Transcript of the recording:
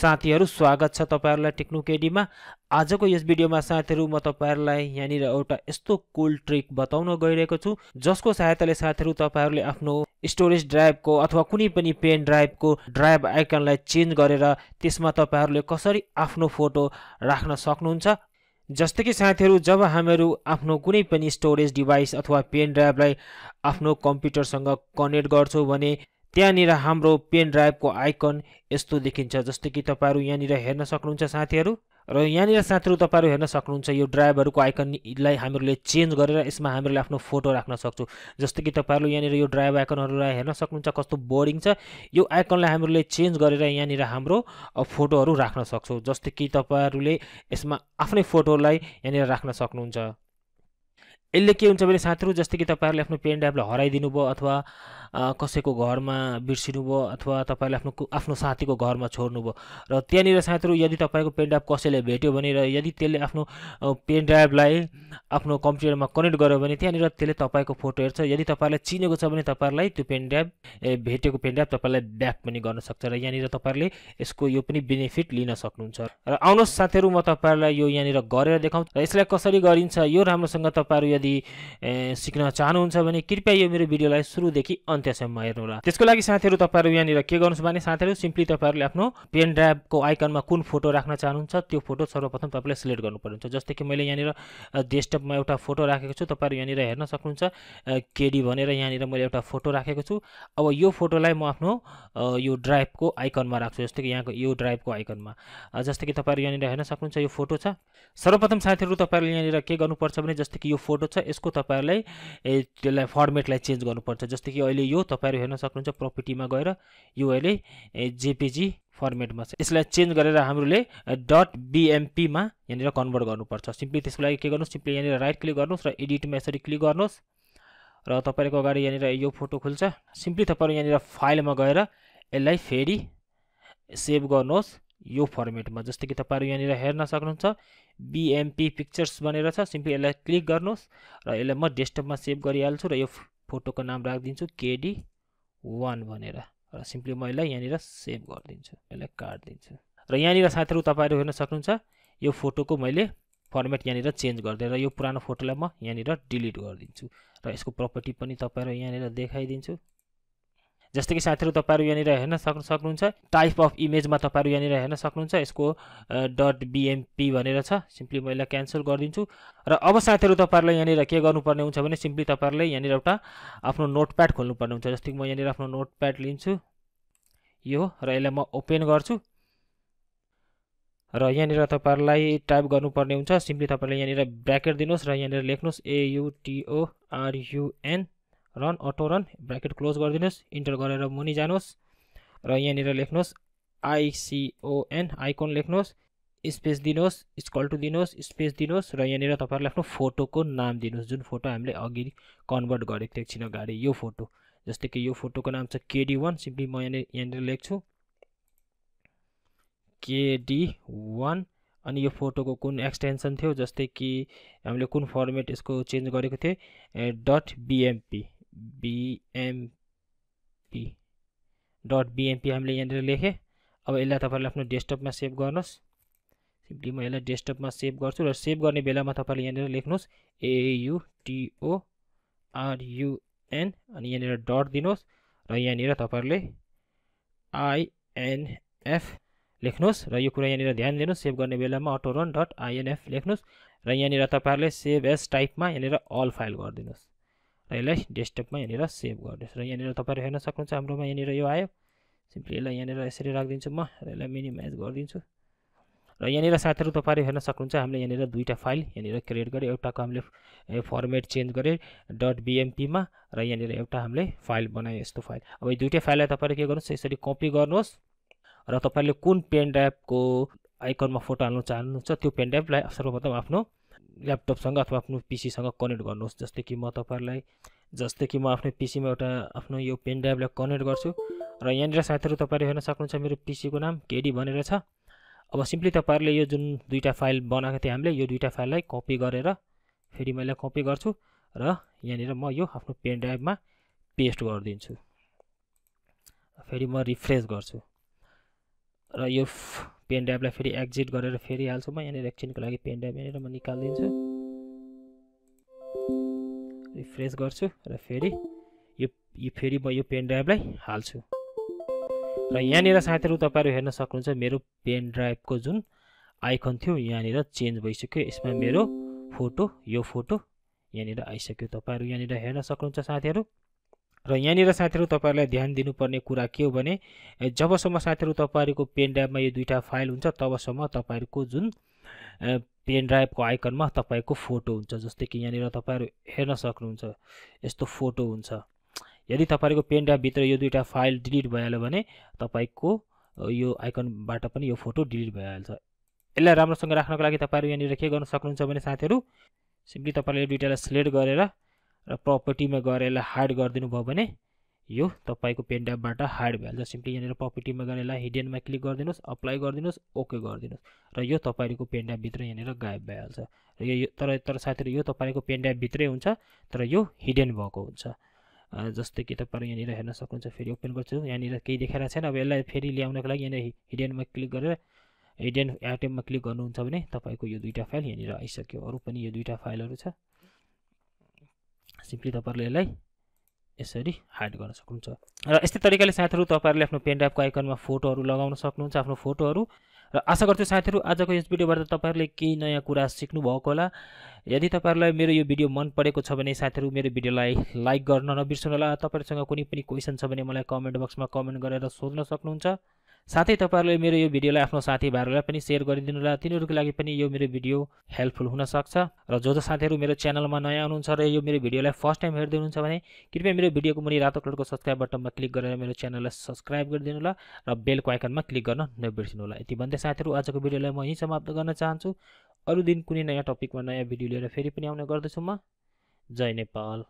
साथीहरु स्वागत छ तपाईहरुलाई टेक्नोकेडी मा। आजको यस भिडियोमा साथीहरु म तपाईहरुलाई यानी एउटा यस्तो कुल ट्रिक बताउन गइरहेको छु जसको सहायताले साथीहरु तपाईहरुले आफ्नो स्टोरेज ड्राइभको अथवा कुनै पनि पेन ड्राइभको ड्राइभ आइकनलाई चेन्ज गरेर त्यसमा तपाईहरुले कसरी आफ्नो फोटो राख्न सक्नुहुन्छ। जस्तै कि साथीहरु जब हामीहरु आफ्नो कुनै पनि स्टोरेज डिभाइस अथवा पेन ड्राइभलाई आफ्नो कम्प्युटरसँग कनेक्ट गर्छौं भने त्यहाँनिर हाम्रो पेन ड्राइभको आइकन यस्तो देखिन्छ जस्तै कि तपाईहरु यहाँनिर हेर्न सक्नुहुन्छ साथीहरु र यहाँनिर साथीहरु तपाईहरु हेर्न सक्नुहुन्छ यो ड्राइभहरुको आइकनलाई हामीहरुले चेन्ज गरेर यसमा हामीहरुले आफ्नो फोटो राख्न सक्छौं। जस्तै कि तपाईहरु यहाँनिर यो ड्राइभ आइकनहरुलाई हेर्न सक्नुहुन्छ कस्तो बोरिङ छ, यो आइकनलाई हामीहरुले चेन्ज गरेर यहाँनिर हाम्रो फोटोहरु राख्न सक्छौं। जस्तै कि तपाईहरुले यसमा आफ्नै फोटोलाई यहाँनिर राख्न सक्नुहुन्छ। यसले के हुन्छ भने साथीहरु जस्तै कि तपाईहरुले आफ्नो पेन ड्राइभलाई हराइदिनु भयो अथवा कसैको घरमा बिर्सिनु भयो अथवा तपाईले आफ्नो साथीको घरमा छोड्नु भयो र त्यहाँनिर साथीहरु यदि तपाईको पेन ड्राइभ कसैले भेट्यो भने र यदि त्यसले आफ्नो पेन ड्राइभलाई आफ्नो कम्प्युटरमा कनेक्ट गर्यो भने त्यहाँनिर त्यसले तपाईको फोटो हेर्छ। यदि तपाईलाई चिनेको छ भने तपाईलाई त्यो पेन ड्राइभ भेटेको पेन ड्राइभ तपाईलाई ब्याक पनि गर्न सक्छ र यहाँनिर तपाईले यसको यो पनि बेनिफिट लिन सक्नुहुन्छ। र आउनुस साथीहरु म तपाईलाई यो यहाँनिर गरेर देखाउँछु र यसलाई कसरी गरिन्छ यो राम्रोसँग तपाईहरु यदि सिक्न चाहनुहुन्छ भने कृपया यो मेरो भिडियोलाई सुरु देखि अन्त्यसम्म हेर्नु होला। त्यसको लागि साथीहरु तपाईहरु यहाँनिर के गर्नुहुन्छ भने साथीहरु सिम्पली तपाईहरुले आफ्नो पेन ड्राइभको आइकनमा कुन फोटो राख्न चाहनुहुन्छ त्यो फोटो सर्वप्रथम तपाईले सिलेक्ट गर्नुपर्छ। जस्तै कि मैले यहाँनिर डेस्कटपमा एउटा फोटो राखेको छु, तपाईहरु यहाँनिर हेर्न सक्नुहुन्छ केडी भनेर यहाँनिर मैले एउटा फोटो राखेको छु। अब यो फोटोलाई म आफ्नो यो ड्राइभको आइकनमा राख्छु जस्तै कि यहाँको यो ड्राइभको आइकनमा। जस्तै कि तपाईहरु यहाँनिर हेर्न सक्नुहुन्छ यो फोटो छ। सर्वप्रथम साथीहरु तपाईहरुले यहाँनिर के गर्नुपर्छ भने जस्तै कि यो फोटो छ यसको तपाईहरुलाई त्यसलाई फर्मेटलाई चेन्ज गर्नुपर्छ। जस्तै कि अहिले यो तपाईहरु हेर्न सक्नुहुन्छ प्रॉपर्टीमा गएर यो अहिले जेपीजी फर्मेटमा छ, यसलाई चेन्ज गरेर हामीले .bmp मा यहाँनिर कन्भर्ट गर्नुपर्छ। सिम्पली त्यसको लागि के गर्नुस् सिम्पली यहाँनिर राइट क्लिक गर्नुस् र एडिटमा यसरी क्लिक गर्नुस् र तपाईहरुको अगाडि यहाँनिर यो फोटो खुल्छ। सिम्पली तपाईहरु यहाँनिर फाइलमा गएर यसलाई फेरि सेभ गर्नुस् यो फर्मेटमा। जस्तै कि तपाईहरु यहाँनिर हेर्न सक्नुहुन्छ bmp पिक्चर्स भनेर छ, सिम्पली यसलाई क्लिक गर्नुस् र यसलाई म डेस्कटपमा सेभ गरिहाल्छु र यो फोटोको नाम राखदिन्छु KD1 भनेर र सिम्पली म यसलाई यहाँनिर सेभ गर्दिन्छु, यसलाई काट्दिन्छु। र यहाँनिर साथीहरु तपाईहरु हेर्न सक्नुहुन्छ यो फोटोको मैले फर्मेट यहाँनिर चेन्ज गर्दै र यो पुरानो फोटोलाई म यहाँनिर डिलिट गर्दिन्छु र यसको प्रॉपर्टी पनि तपाईहरु यहाँनिर देखाइदिन्छु। जस्तै कि साथीहरु तपाईहरु यहाँनिर हेर्न सक्नुहुन्छ टाइप अफ इमेजमा तपाईहरु यहाँनिर हेर्न सक्नुहुन्छ यसको .bmp भनेर छ, सिम्पली म यसलाई क्यान्सल गर्दिन्छु। र अब साथीहरु तपाईहरुले यहाँनिर के गर्नुपर्ने हुन्छ भने सिम्पली तपाईहरुले यहाँनिर एउटा आफ्नो नोटप्याड खोल्नुपर्ने हुन्छ। जस्तै कि म यहाँनिर आफ्नो नोटप्याड लिन्छु यो र यसलाई म ओपन गर्छु र यहाँनिर तपाईहरुलाई टाइप गर्नुपर्ने हुन्छ। सिम्पली तपाईहरुले यहाँनिर ब्र्याकेट दिनुस् र यहाँनिर लेख्नुस् AUTORUN run autorun bracket close कर दिनुस्, इंटर गरेर मुनि जानुस् र यहाँनिर लेख्नुस् ICON आइकन लेख्नुस्, स्पेस दिनुस्, इक्वल टु दिनुस्, स्पेस दिनुस् र यहाँनिर तपाईहरुले आफ्नो फोटोको नाम दिनुस् जुन फोटो हामीले अघि कन्भर्ट गरेको थियौ एकछिन अगाडि यो फोटो। जस्तै कि यो फोटोको नाम छ KD1, सिम्पली म यहाँनिर लेख्छु KD1 अनि यो फोटोको कुन एक्सटेन्सन थियो जस्तै कि हामीले कुन फर्मेट यसको चेन्ज गरेको थिए .bmp हामीले यहाँनिर लेखे। अब यसलाई तपाईहरुले आफ्नो डेस्कटपमा सेभ गर्नुस्, सिम्पली म यसलाई डेस्कटपमा सेभ गर्छु र सेभ गर्ने बेलामा तपाईहरुले यहाँनिर लेख्नुस् AUTORUN अनि यहाँनिर डट दिनुस् र यहाँनिर तपाईहरुले INF लेख्नुस् र यो कुरा यहाँनिर ध्यान दिनुस्। सेभ गर्ने बेलामा autorun.inf लेख्नुस् र यहाँनिर तपाईहरुले सेभ एज टाइपमा यहाँनिर अल फाइल गर्दिनुस् र यसलाई डेस्कटपमा यहाँनिर सेभ गर्दिनुस् र यहाँनिर तपाईहरु हेर्न सक्नुहुन्छ हाम्रोमा यहाँनिर यो आयो। सिम्पली यसलाई यहाँनिर यसरी राखदिन्छु म र यसलाई मिनिमाइज गर्दिन्छु र यहाँनिर साथीहरु तपाईहरु हेर्न सक्नुहुन्छ हामीले यहाँनिर दुईटा फाइल यहाँनिर क्रिएट गरे, एउटाको हामीले फर्मेट चेन्ज गरे .bmp मा र यहाँनिर एउटा हामीले फाइल बनाए यस्तो फाइल। अब यो दुईटा फाइललाई तपाईहरु के गर्नुस् यसरी कपी गर्नुस् र तपाईहरुले कुन पेन ड्राइभको आइकनमा फोटो हाल्न चाहनुहुन्छ त्यो पेन ड्राइभलाई सर्वप्रथम आफ्नो ल्यापटपसँग अथवा आफ्नो पीसीसँग कनेक्ट गर्नुहोस्। जस्तै कि म आफ्नो पीसीमा एउटा आफ्नो यो पेन ड्राइभलाई कनेक्ट गर्छु र यहाँनिर साथीहरु तपाईहरु हेर्न सक्नुहुन्छ मेरो पीसीको नाम KD भनेर छ। अब सिम्पली तपाईहरुले यो जुन दुईटा फाइल बनाएको थिए हामीले यो दुईटा फाइललाई कपी गरेर फेरि मैले कपी गर्छु र यहाँनिर म यो आफ्नो पेन ड्राइभमा पेस्ट गरिदिन्छु, फेरि म रिफ्रेश गर्छु र यो पेन ड्राइभलाई फेरि एक्जिट गरेर फेरि हाल्छु म यहाँ एकछिनको लागि पेन ड्राइभ हेरेर म निकाल्दिन्छु रिफ्रेश गर्छु र फेरि यो म यो पेन ड्राइभलाई हाल्छु र यहाँनेर साथीहरु तपाईहरु हेर्न सक्नुहुन्छ मेरो पेन ड्राइभको जुन आइकन थियो यहाँनेर चेन्ज भइसक्यो यसमा मेरो फोटो यो फोटो यहाँनेर आइसक्यो तपाईहरु यहाँनेर हेर्न सक्नुहुन्छ साथीहरु र यहाँनेर साथीहरु तपाईहरुलाई ध्यान दिनुपर्ने कुरा के हो भने जबसम्म साथीहरु तपाईहरुको पेन ड्राइभमा यो दुईटा फाइल हुन्छ तबसम्म तपाईहरुको जुन पेन ड्राइभको आइकनमा तपाईको फोटो हुन्छ जस्तै कि यहाँनेर तपाईहरु हेर्न सक्नुहुन्छ यस्तो फोटो हुन्छ यदि तपाईहरुको पेन ड्राइभ भित्र यो दुईटा फाइल डिलिट भइहाल्यो भने तपाईको यो आइकनबाट पनि यो फोटो डिलिट भइहाल्छ यसलाई राम्रोसँग राख्नको लागि तपाईहरु यहाँनेर के गर्न सक्नुहुन्छ भने साथीहरु सिम्पली तपाईले दुईटालाई सिलेक्ट गरेर र प्रपर्टीमा गएर यसलाई हाइड गरिदिनु भयो भने यो तपाईको पेन ड्राइभबाट हाइड भइहाल्छ सिम्पली यहाँनेर प्रपर्टीमा गएर यसलाई हिडनमा क्लिक गरिदिनुस् अप्लाई गरिदिनुस् ओके गरिदिनुस् र यो तपाईको पेन ड्राइभ भित्र यहाँनेर गायब भइहाल्छ र यो तर साथीहरु यो तपाईको पेन ड्राइभ भित्रै हुन्छ तर यो हिडन भएको हुन्छ जस्तै कि तपाईहरु यहाँनेर हेर्न सक्नुहुन्छ फेरि ओपन गर्छु यहाँनेर केही देखाइरा छैन अब यसलाई फेरि ल्याउनको लागि यहाँनेर हिडनमा क्लिक गरेर हिडन आइटममा क्लिक गर्नुहुन्छ भने तपाईको यो दुईटा फाइल यहाँनेर आइसक्यो अरु पनि यो दुईटा फाइलहरु छ सिम्पली तपाईहरुले यसलाई यसरी हाइड गर्न सक्नुहुन्छ र यस्तै तरिकाले साथीहरु तपाईहरुले आफ्नो पेन ड्राइभको आइकनमा फोटोहरु लगाउन सक्नुहुन्छ आफ्नो फोटोहरु र आशा गर्छु साथीहरु आजको यस भिडियोबाट तपाईहरुले केही नयाँ कुरा सिक्नु भएको होला यदि तपाईहरुलाई मेरो यो भिडियो मन परेको छ भने साथीहरु मेरो भिडियोलाई लाइक गर्न नबिर्सनु होला तपाईहरुसँग कुनै पनि क्वेशन छ भने मलाई कमेन्ट बक्समा कमेन्ट गरेर सोध्न सक्नुहुन्छ साथै तपाईहरुले मेरो यो भिडियोलाई आफ्नो साथीहरुलाई पनि शेयर गरिदिनु होला तिनीहरुको लागि पनि यो मेरो भिडियो हेल्पफुल हुन सक्छ र जो साथीहरु मेरो च्यानलमा नयाँ हुनुहुन्छ र यो मेरो भिडियोलाई फर्स्ट टाइम हेर्दै हुनुहुन्छ भने कृपया मेरो भिडियोको मुनि रातो कलरको सब्स्क्राइब बटनमा क्लिक गरेर मेरो च्यानललाई सब्स्क्राइब गरिदिनु होला र बेलको आइकनमा क्लिक गर्न नबिर्सनु होला यति भन्दै साथीहरु आजको भिडियोलाई म यही समाप्त गर्न चाहन्छु अरु दिन कुनै नयाँ टपिकमा नयाँ भिडियो लिएर फेरि पनि आउने गर्दछु म जय नेपाल।